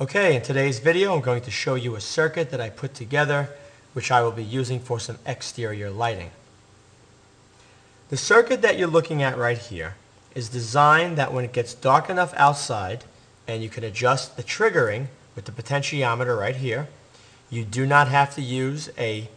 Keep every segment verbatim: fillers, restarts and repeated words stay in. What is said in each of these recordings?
Okay, in today's video I'm going to show you a circuit that I put together which I will be using for some exterior lighting. The circuit that you're looking at right here is designed that when it gets dark enough outside and you can adjust the triggering with the potentiometer right here, you do not have to use a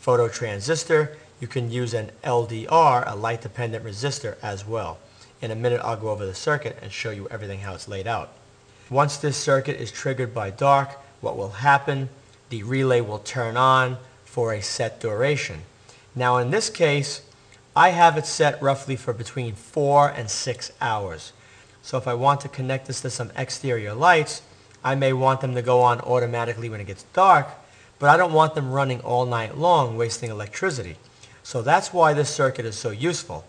phototransistor. You can use an L D R, a light dependent resistor, as well. In a minute I'll go over the circuit and show you everything how it's laid out. Once this circuit is triggered by dark, what will happen? The relay will turn on for a set duration. Now in this case, I have it set roughly for between four and six hours. So if I want to connect this to some exterior lights, I may want them to go on automatically when it gets dark, but I don't want them running all night long, wasting electricity. So that's why this circuit is so useful.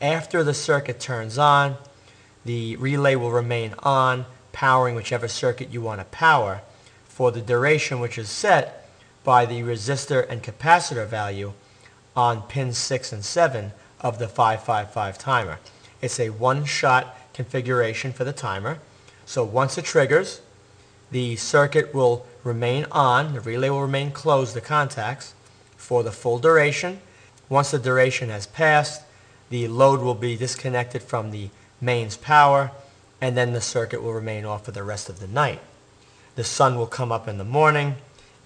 After the circuit turns on, the relay will remain on, powering whichever circuit you want to power for the duration which is set by the resistor and capacitor value on pins six and seven of the five five five timer. It's a one-shot configuration for the timer. So once it triggers, the circuit will remain on, the relay will remain closed, the contacts, for the full duration. Once the duration has passed, the load will be disconnected from the mains power, and then the circuit will remain off for the rest of the night. The sun will come up in the morning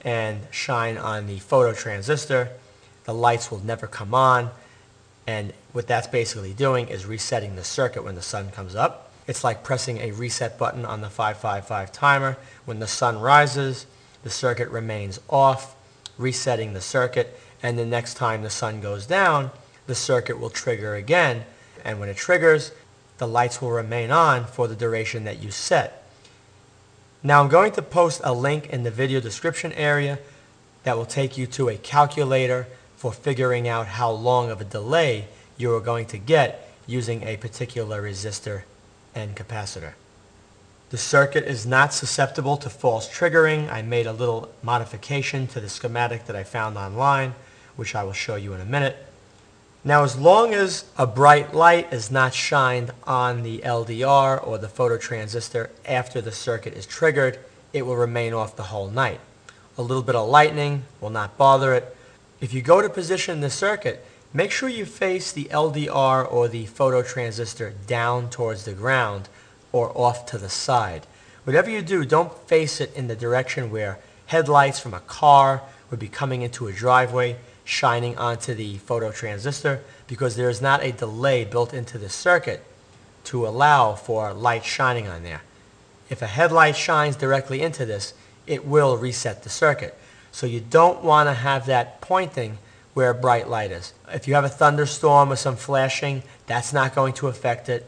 and shine on the phototransistor. The lights will never come on, and what that's basically doing is resetting the circuit when the sun comes up. It's like pressing a reset button on the five five five timer. When the sun rises, the circuit remains off, resetting the circuit, and the next time the sun goes down, the circuit will trigger again, and when it triggers, the lights will remain on for the duration that you set. Now I'm going to post a link in the video description area that will take you to a calculator for figuring out how long of a delay you are going to get using a particular resistor and capacitor. The circuit is not susceptible to false triggering. I made a little modification to the schematic that I found online, which I will show you in a minute. Now, as long as a bright light is not shined on the L D R or the phototransistor after the circuit is triggered, it will remain off the whole night. A little bit of lightning will not bother it. If you go to position the circuit, make sure you face the L D R or the phototransistor down towards the ground or off to the side. Whatever you do, don't face it in the direction where headlights from a car would be coming into a driveway, shining onto the phototransistor, because there is not a delay built into the circuit to allow for light shining on there. If a headlight shines directly into this, it will reset the circuit. So you don't want to have that pointing where bright light is. If you have a thunderstorm or some flashing, that's not going to affect it.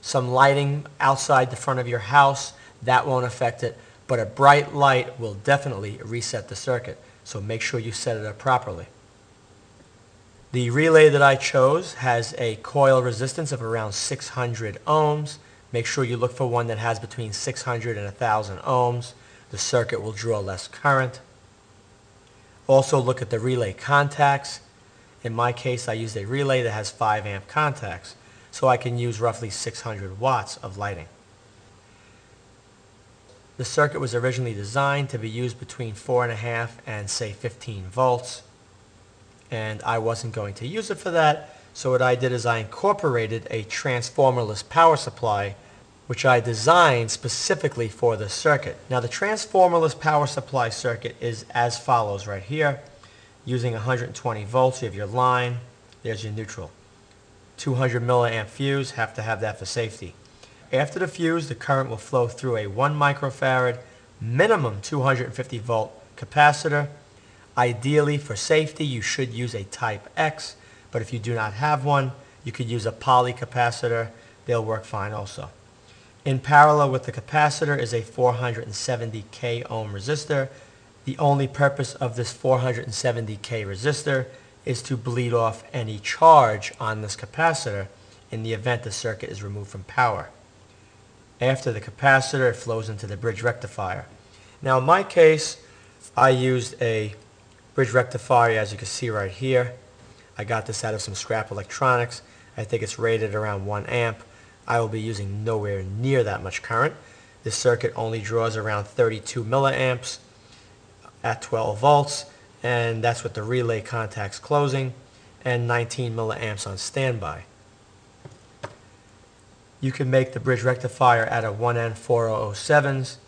Some lighting outside the front of your house, that won't affect it. But a bright light will definitely reset the circuit. So make sure you set it up properly. The relay that I chose has a coil resistance of around six hundred ohms. Make sure you look for one that has between six hundred and one thousand ohms. The circuit will draw less current. Also look at the relay contacts. In my case, I used a relay that has five amp contacts, so I can use roughly six hundred watts of lighting. The circuit was originally designed to be used between four point five and say fifteen volts. And I wasn't going to use it for that, so what I did is I incorporated a transformerless power supply, which I designed specifically for this circuit. Now the transformerless power supply circuit is as follows right here. Using one hundred twenty volts, you have your line, there's your neutral. two hundred milliamp fuse, have to have that for safety. After the fuse, the current will flow through a one microfarad, minimum two hundred fifty volt capacitor. Ideally, for safety, you should use a type X, but if you do not have one, you could use a poly capacitor. They'll work fine also. In parallel with the capacitor is a four hundred seventy k ohm resistor. The only purpose of this four hundred seventy k resistor is to bleed off any charge on this capacitor in the event the circuit is removed from power. After the capacitor, it flows into the bridge rectifier. Now in my case, I used a bridge rectifier, as you can see right here. I got this out of some scrap electronics. I think it's rated around one amp. I will be using nowhere near that much current, This circuit only draws around thirty-two milliamps at twelve volts, and that's with the relay contacts closing and nineteen milliamps on standby. You can make the bridge rectifier out of one N four oh oh sevens.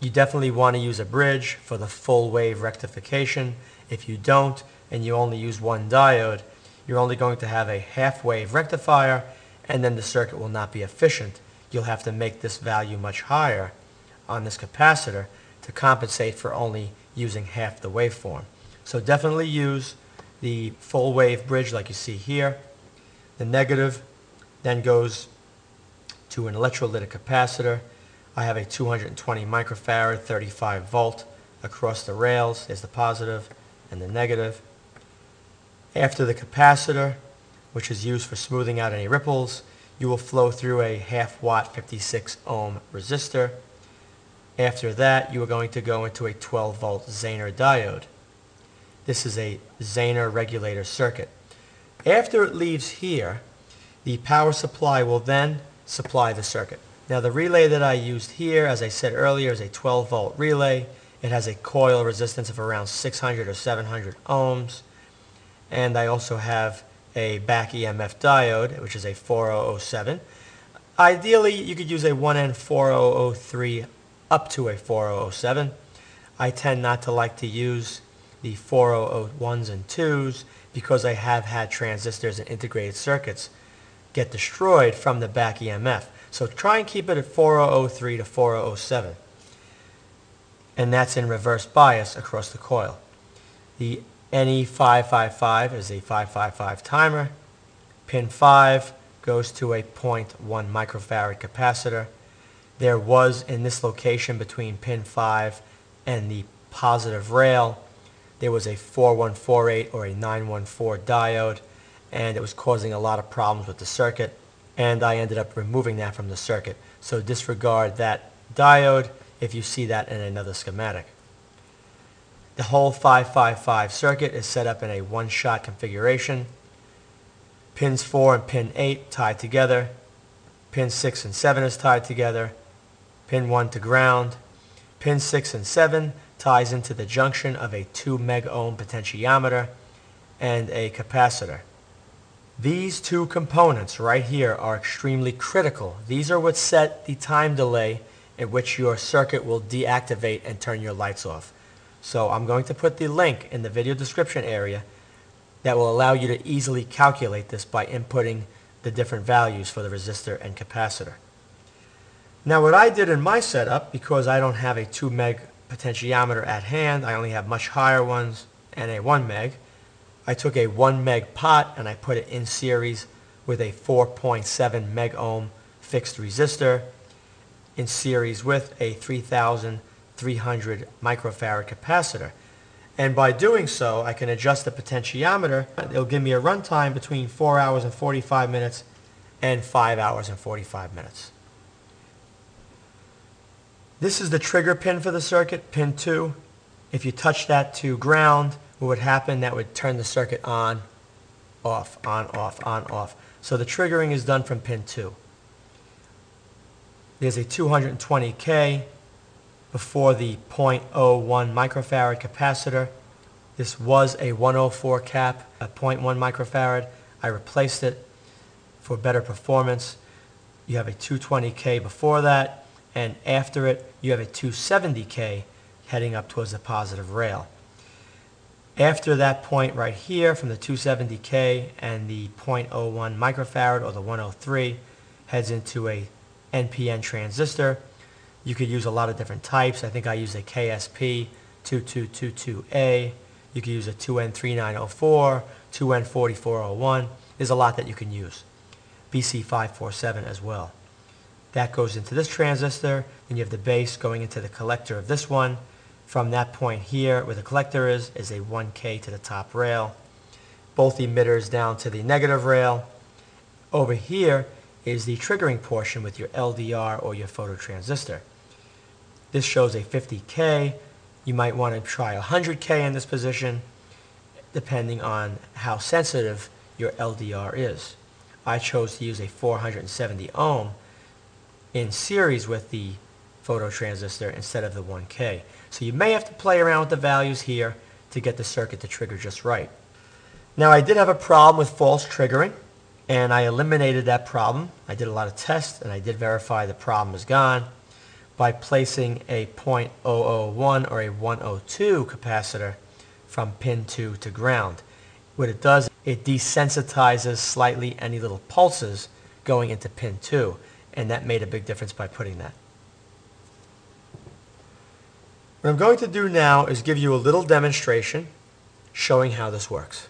You definitely want to use a bridge for the full wave rectification. If you don't and you only use one diode, you're only going to have a half wave rectifier, and then the circuit will not be efficient. You'll have to make this value much higher on this capacitor to compensate for only using half the waveform. So definitely use the full wave bridge like you see here. The negative then goes to an electrolytic capacitor. I have a two hundred twenty microfarad, thirty-five volt across the rails. There's the positive and the negative. After the capacitor, which is used for smoothing out any ripples, you will flow through a half watt fifty-six ohm resistor. After that, you are going to go into a twelve volt Zener diode. This is a Zener regulator circuit. After it leaves here, the power supply will then supply the circuit. Now the relay that I used here, as I said earlier, is a twelve volt relay. It has a coil resistance of around six hundred or seven hundred ohms. And I also have a back E M F diode, which is a four oh oh seven. Ideally, you could use a one N four oh oh three up to a four oh oh seven. I tend not to like to use the four oh oh ones and twos because I have had transistors and integrated circuits get destroyed from the back E M F. So try and keep it at four oh oh three to four oh oh seven. And that's in reverse bias across the coil. The N E five five five is a five five five timer. Pin five goes to a zero point one microfarad capacitor. There was, in this location between pin five and the positive rail, there was a forty-one forty-eight or a nine one four diode, and it was causing a lot of problems with the circuit, and I ended up removing that from the circuit. So disregard that diode if you see that in another schematic. The whole five five five circuit is set up in a one-shot configuration. Pins four and pin eight tied together. Pin six and seven is tied together. Pin one to ground. Pin six and seven ties into the junction of a two mega ohm potentiometer and a capacitor. These two components right here are extremely critical. These are what set the time delay at which your circuit will deactivate and turn your lights off. So I'm going to put the link in the video description area that will allow you to easily calculate this by inputting the different values for the resistor and capacitor. Now what I did in my setup, because I don't have a two meg potentiometer at hand, I only have much higher ones and a one meg, I took a one meg pot and I put it in series with a four point seven meg ohm fixed resistor in series with a three thousand three hundred microfarad capacitor, and by doing so I can adjust the potentiometer. It'll give me a runtime between four hours and forty-five minutes and five hours and forty-five minutes. This is the trigger pin for the circuit, pin two. If you touch that to ground, what would happen, that would turn the circuit on, off, on, off, on, off. So the triggering is done from pin two. There's a two hundred twenty K before the zero point zero one microfarad capacitor. This was a one oh four cap at zero point one microfarad. I replaced it for better performance. You have a two twenty K before that, and after it you have a two seventy K heading up towards the positive rail. After that point right here, from the two seventy K and the zero point zero one microfarad or the one oh three, heads into a N P N transistor. You could use a lot of different types. I think I used a K S P two two two two A. You could use a two N three nine oh four, two N four four oh one. There's a lot that you can use. B C five four seven as well. That goes into this transistor. Then you have the base going into the collector of this one. From that point here, where the collector is, is a one K to the top rail. Both emitters down to the negative rail. Over here is the triggering portion with your L D R or your phototransistor. This shows a fifty K. You might want to try one hundred K in this position, depending on how sensitive your L D R is. I chose to use a four hundred seventy ohm in series with the phototransistor instead of the one K. So you may have to play around with the values here to get the circuit to trigger just right. Now, I did have a problem with false triggering, and I eliminated that problem. I did a lot of tests, and I did verify the problem is gone by placing a zero point zero zero one or a one oh two capacitor from pin two to ground. What it does, it desensitizes slightly any little pulses going into pin two, and that made a big difference by putting that. What I'm going to do now is give you a little demonstration showing how this works.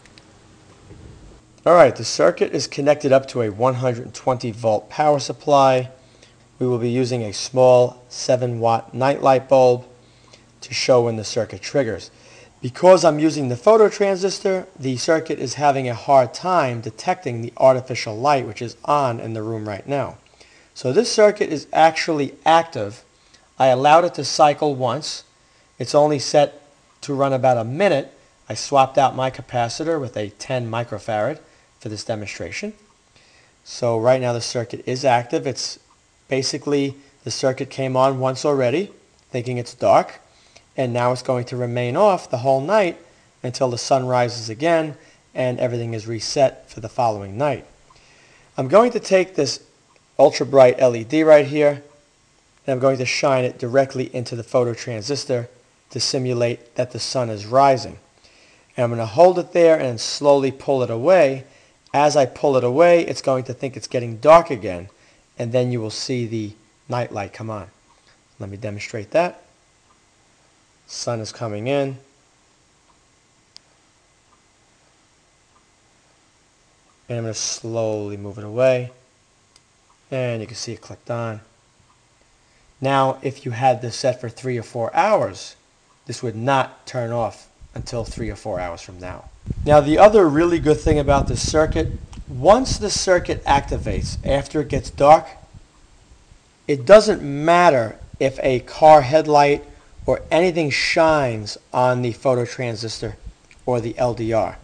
All right, the circuit is connected up to a one hundred twenty volt power supply. We will be using a small seven watt night light bulb to show when the circuit triggers. Because I'm using the phototransistor, the circuit is having a hard time detecting the artificial light which is on in the room right now. So this circuit is actually active. I allowed it to cycle once. It's only set to run about a minute. I swapped out my capacitor with a ten microfarad for this demonstration. So right now the circuit is active. It's basically the circuit came on once already, thinking it's dark. And now it's going to remain off the whole night until the sun rises again and everything is reset for the following night. I'm going to take this ultra bright L E D right here, and I'm going to shine it directly into the phototransistor to simulate that the sun is rising. And I'm going to hold it there and slowly pull it away. As I pull it away, it's going to think it's getting dark again, and then you will see the night light come on. Let me demonstrate that. Sun is coming in. And I'm going to slowly move it away. And you can see it clicked on. Now, if you had this set for three or four hours, this would not turn off until three or four hours from now. Now, the other really good thing about this circuit, once the circuit activates after it gets dark, it doesn't matter if a car headlight or anything shines on the phototransistor or the L D R.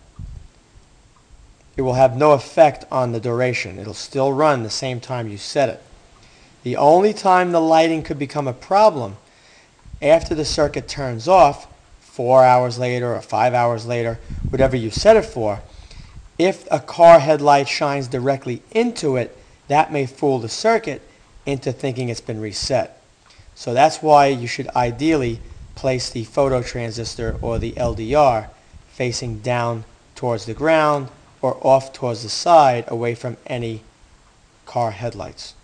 It will have no effect on the duration. It'll still run the same time you set it. The only time the lighting could become a problem after the circuit turns off, four hours later or five hours later, whatever you set it for, if a car headlight shines directly into it, that may fool the circuit into thinking it's been reset. So that's why you should ideally place the phototransistor or the L D R facing down towards the ground or off towards the side away from any car headlights.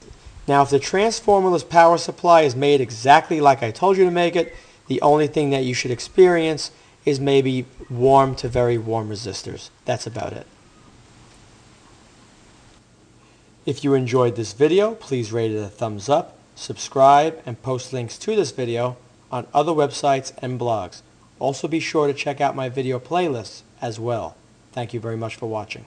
Now, if the transformerless power supply is made exactly like I told you to make it, the only thing that you should experience is maybe warm to very warm resistors. That's about it. If you enjoyed this video, please rate it a thumbs up. Subscribe and post links to this video on other websites and blogs. Also be sure to check out my video playlists as well. Thank you very much for watching.